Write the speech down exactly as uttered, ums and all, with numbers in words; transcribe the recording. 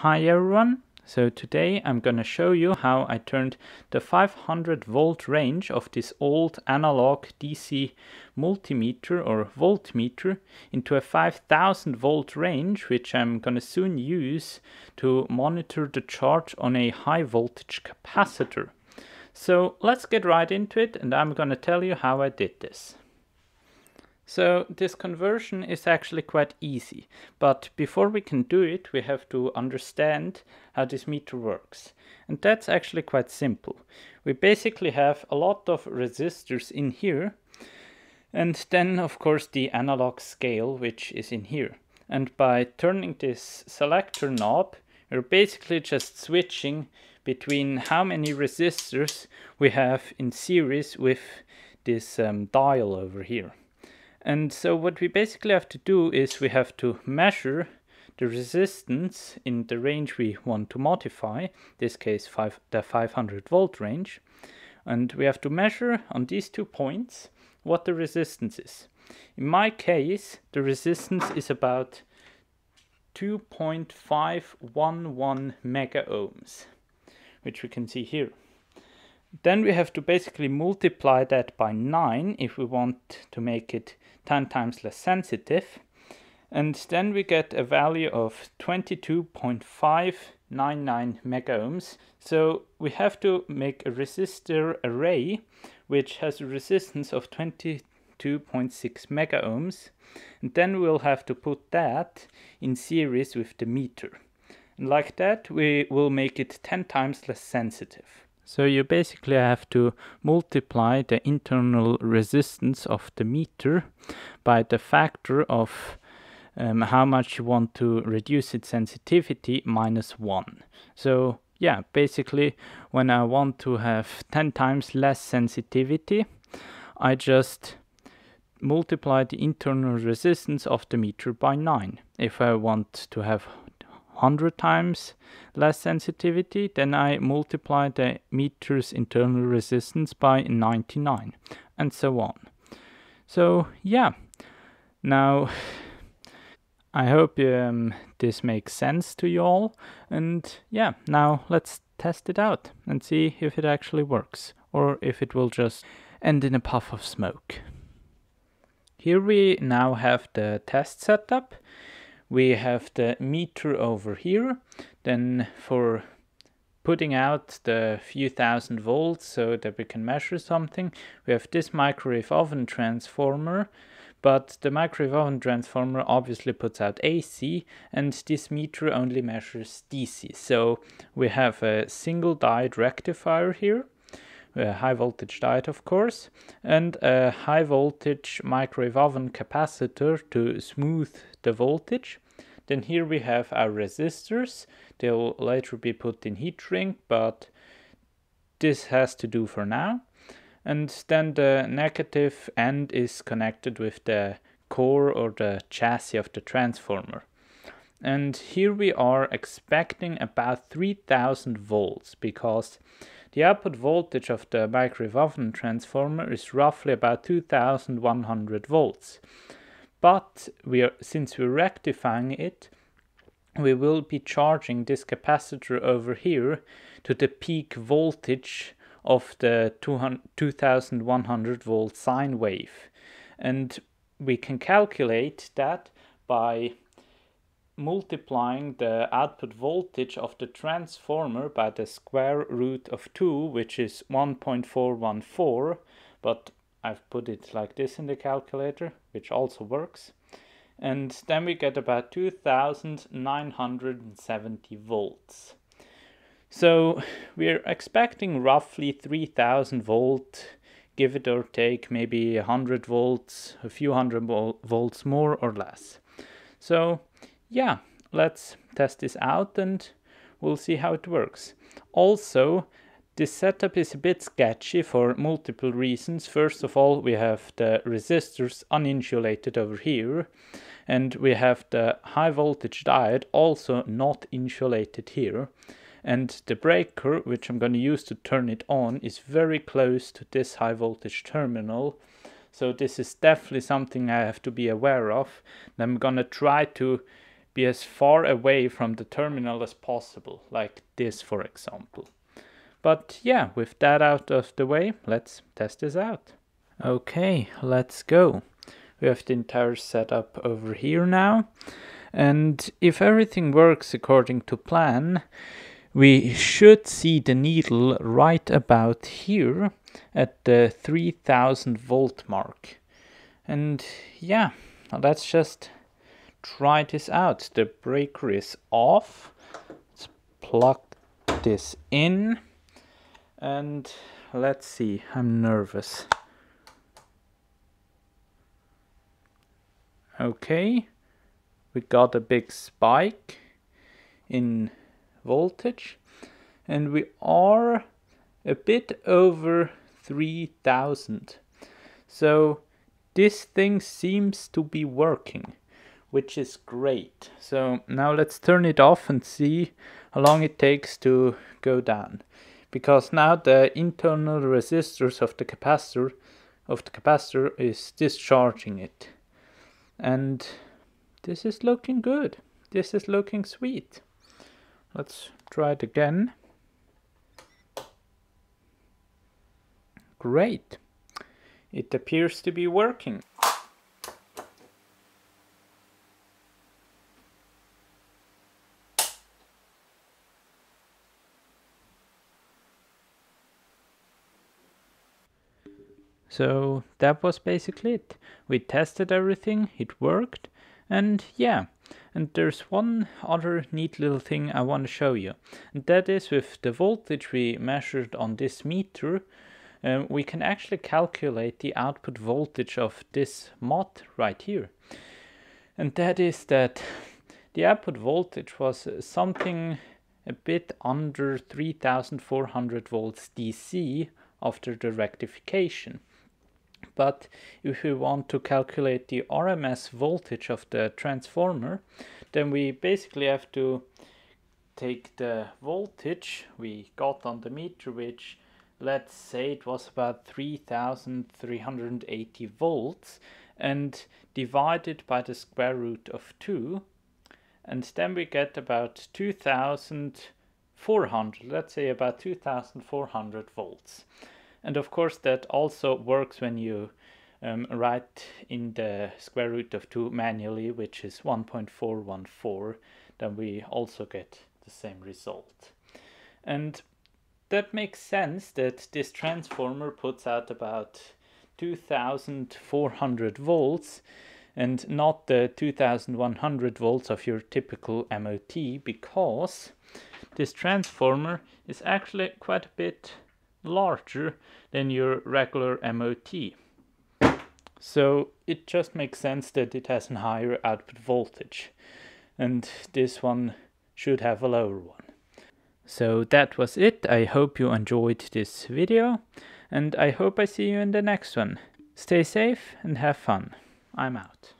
Hi everyone, so today I'm gonna show you how I turned the five hundred volt range of this old analog D C multimeter or voltmeter into a five thousand volt range, which I'm gonna soon use to monitor the charge on a high voltage capacitor. So let's get right into it and I'm gonna tell you how I did this. So this conversion is actually quite easy, but before we can do it, we have to understand how this meter works. And that's actually quite simple. We basically have a lot of resistors in here, and then of course the analog scale, which is in here. And by turning this selector knob, we're basically just switching between how many resistors we have in series with this um, dial over here. And so what we basically have to do is we have to measure the resistance in the range we want to modify, in this case five, the five hundred volt range, and we have to measure on these two points what the resistance is. In my case, the resistance is about two point five one one mega ohms, which we can see here. Then we have to basically multiply that by nine if we want to make it ten times less sensitive. And then we get a value of twenty-two point five nine nine mega ohms. So we have to make a resistor array which has a resistance of twenty-two point six mega ohms. And then we'll have to put that in series with the meter. And like that, we will make it ten times less sensitive. So you basically have to multiply the internal resistance of the meter by the factor of um, how much you want to reduce its sensitivity minus one. So yeah, basically when I want to have ten times less sensitivity, I just multiply the internal resistance of the meter by nine. If I want to have one hundred times less sensitivity, then I multiply the meter's internal resistance by ninety-nine, and so on. So yeah, now I hope um, this makes sense to you all, and yeah, now let's test it out and see if it actually works, or if it will just end in a puff of smoke. Here we now have the test setup. We have the meter over here, then for putting out the few thousand volts so that we can measure something, we have this microwave oven transformer, but the microwave oven transformer obviously puts out A C and this meter only measures D C. So we have a single diode rectifier here, a high voltage diode of course, and a high voltage microwave oven capacitor to smooth the voltage. Then here we have our resistors. They'll later be put in heat shrink, but this has to do for now. And then the negative end is connected with the core or the chassis of the transformer. And here we are expecting about three thousand volts, because the output voltage of the microwave oven transformer is roughly about two thousand one hundred volts. But we are, since we're rectifying it, we will be charging this capacitor over here to the peak voltage of the two thousand one hundred volt sine wave. And we can calculate that by multiplying the output voltage of the transformer by the square root of two, which is one point four one four, but I've put it like this in the calculator, which also works. And then we get about two thousand nine hundred seventy volts. So we're expecting roughly three thousand volt, give it or take maybe one hundred volts, a few hundred vol volts more or less. So yeah, let's test this out and we'll see how it works. Also, this setup is a bit sketchy for multiple reasons. First of all, we have the resistors uninsulated over here, and we have the high voltage diode also not insulated here. And the breaker, which I'm going to use to turn it on, is very close to this high voltage terminal. So this is definitely something I have to be aware of. And I'm going to try to be as far away from the terminal as possible, like this for example. But yeah, with that out of the way, let's test this out. Okay, let's go. We have the entire setup over here now. And if everything works according to plan, we should see the needle right about here at the three thousand volt mark. And yeah, let's just try this out. The breaker is off. Let's plug this in and let's see. I'm nervous. Okay, we got a big spike in voltage and we are a bit over three thousand. So this thing seems to be working, which is great. So now let's turn it off and see how long it takes to go down. Because now the internal resistors of the capacitor of the capacitor is discharging it. And this is looking good. This is looking sweet. Let's try it again. Great. It appears to be working. So that was basically it. We tested everything, it worked, and yeah. And there's one other neat little thing I want to show you. And that is, with the voltage we measured on this meter, um, we can actually calculate the output voltage of this mod right here. And that is that the output voltage was something a bit under three thousand four hundred volts D C after the rectification. But if we want to calculate the R M S voltage of the transformer, then we basically have to take the voltage we got on the meter, which let's say it was about three thousand three hundred eighty volts, and divide it by the square root of two, and then we get about two thousand four hundred, let's say about two thousand four hundred volts. And of course that also works when you um, write in the square root of two manually, which is one point four one four, then we also get the same result. And that makes sense that this transformer puts out about two thousand four hundred volts and not the two thousand one hundred volts of your typical M O T, because this transformer is actually quite a bit larger than your regular M O T. So it just makes sense that it has a higher output voltage, and this one should have a lower one. So that was it. I hope you enjoyed this video, and I hope I see you in the next one. Stay safe and have fun. I'm out.